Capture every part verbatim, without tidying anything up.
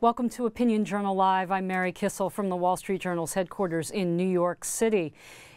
Welcome to Opinion Journal Live. I'm Mary Kissel from the Wall Street Journal's headquarters in New York City.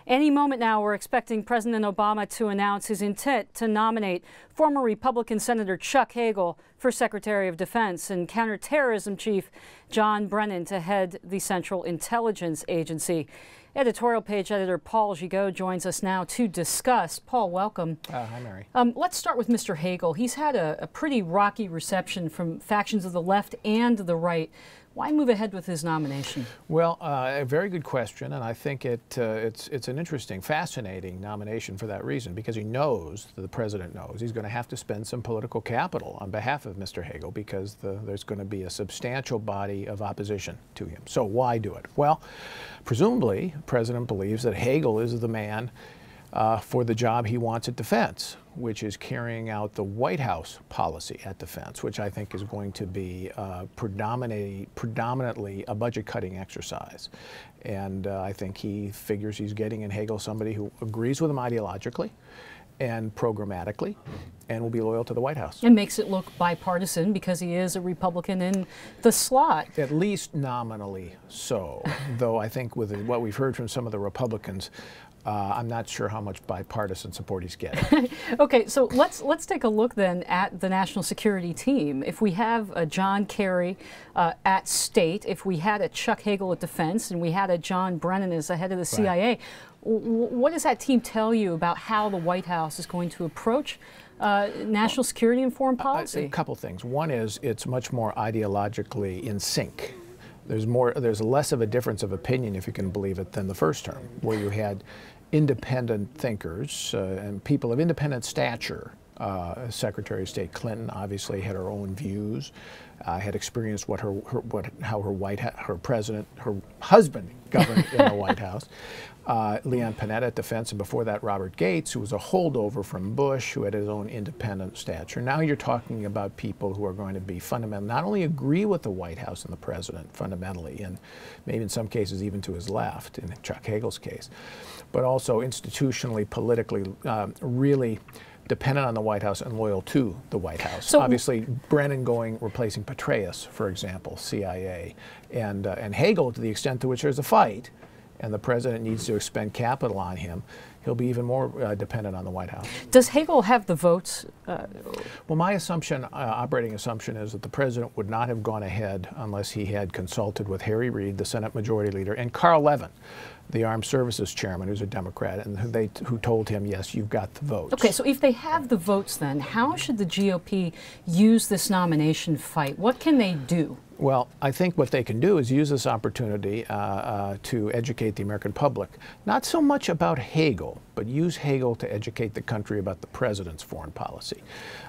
Any moment now, we're expecting President Obama to announce his intent to nominate former Republican Senator Chuck Hagel for Secretary of Defense and Counterterrorism Chief John Brennan to head the Central Intelligence Agency. Editorial page editor Paul Gigot joins us now to discuss. Paul, welcome. Uh, hi, Mary. Um, let's start with Mister Hagel. He's had a, a pretty rocky reception from factions of the left and the right. Why move ahead with his nomination? Well, uh, a very good question, and I think it, uh, it's, it's an interesting, fascinating nomination for that reason, because he knows, the president knows, he's going to have to spend some political capital on behalf of Mister Hagel, because the, there's going to be a substantial body of opposition to him. So why do it? Well, presumably, the president believes that Hagel is the man uh, for the job he wants at defense, which is carrying out the White House policy at defense, which I think is going to be uh, predominantly, predominantly a budget-cutting exercise. And uh, I think he figures he's getting in Hagel somebody who agrees with him ideologically and programmatically and will be loyal to the White House. And makes it look bipartisan because he is a Republican in the slot. At least nominally so, though I think with what we've heard from some of the Republicans, Uh, I'm not sure how much bipartisan support he's getting. Okay, so let's let's take a look then at the national security team. If we have a John Kerry uh, at State, if we had a Chuck Hagel at Defense, and we had a John Brennan as the head of the C I A, right. w what does that team tell you about how the White House is going to approach Uh, national security and foreign policy? A, a couple things. One is it's much more ideologically in sync. There's more. There's less of a difference of opinion, if you can believe it, than the first term, where you had independent thinkers uh, and people of independent stature. Uh, Secretary of State Clinton obviously had her own views, uh, had experienced what her, her what how her white her president her husband governed in the White House. Uh, Leon Panetta at Defense, and before that Robert Gates, who was a holdover from Bush, who had his own independent stature. Now you're talking about people who are going to be fundamental, not only agree with the White House and the president fundamentally, and maybe in some cases even to his left, in Chuck Hagel's case, but also institutionally, politically, um, really dependent on the White House and loyal to the White House. So obviously, Brennan going, replacing Petraeus, for example, C I A, and, uh, and Hagel, to the extent to which there's a fight, and the president needs to expend capital on him, he'll be even more uh, dependent on the White House. Does Hagel have the votes? Uh, well, my assumption, uh, operating assumption, is that the president would not have gone ahead unless he had consulted with Harry Reid, the Senate Majority Leader, and Carl Levin, the Armed Services Chairman, who's a Democrat, and who, they, who told him, yes, you've got the votes. Okay, so if they have the votes then, how should the G O P use this nomination fight? What can they do? Well, I think what they can do is use this opportunity uh, uh, to educate the American public, not so much about Hagel, but use Hagel to educate the country about the president's foreign policy.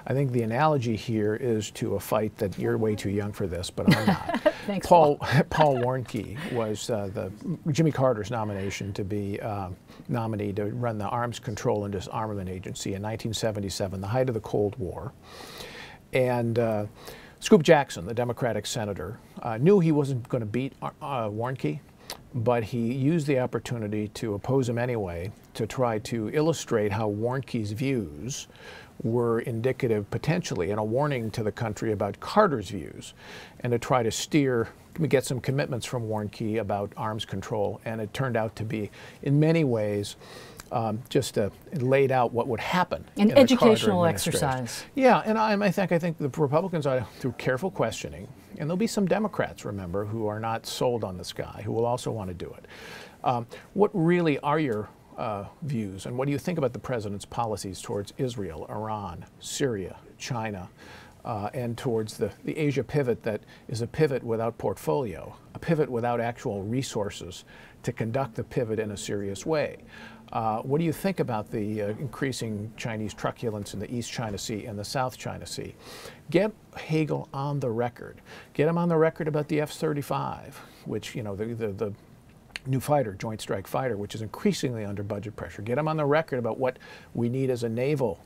I think the analogy here is to a fight that you're way too young for this, but I'm not. Thanks, Paul. Paul, Paul Warnke was uh, the Jimmy Carter's nomination to be uh, nominee to run the Arms Control and Disarmament Agency in nineteen seventy-seven, the height of the Cold War, and. Uh, Scoop Jackson, the Democratic senator, uh, knew he wasn't going to beat uh, Warnke, but he used the opportunity to oppose him anyway to try to illustrate how Warnke's views were indicative, potentially, and a warning to the country about Carter's views, and to try to steer, get some commitments from Warnke about arms control. And it turned out to be, in many ways, Um, just uh, laid out what would happen. An in educational exercise. Yeah, and I, I think I think the Republicans are, through careful questioning, and there'll be some Democrats, remember, who are not sold on this guy, who will also want to do it. Um, what really are your uh, views, and what do you think about the president's policies towards Israel, Iran, Syria, China, uh, and towards the, the Asia pivot that is a pivot without portfolio, a pivot without actual resources to conduct the pivot in a serious way? Uh, what do you think about the uh, increasing Chinese truculence in the East China Sea and the South China Sea? Get Hagel on the record. Get him on the record about the F thirty-five, which, you know, the, the, the new fighter, Joint Strike Fighter, which is increasingly under budget pressure. Get him on the record about what we need as a naval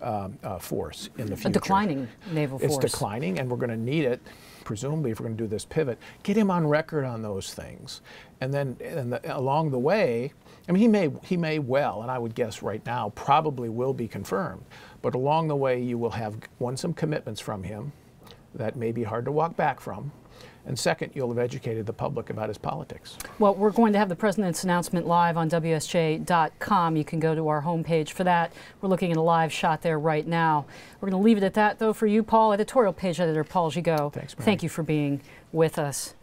um, uh, force in the future. A declining naval force. It's declining, and we're going to need it, presumably, if we're going to do this pivot. Get him on record on those things. And then and the, along the way, I mean, he may, he may well, and I would guess right now, probably will be confirmed. But along the way, you will have, one, some commitments from him that may be hard to walk back from, And second, you'll have educated the public about his politics. Well, we're going to have the president's announcement live on W S J dot com. You can go to our homepage for that. We're looking at a live shot there right now. We're going to leave it at that, though, for you, Paul. Editorial page editor Paul Gigot. Thanks, Mary. Thank you for being with us.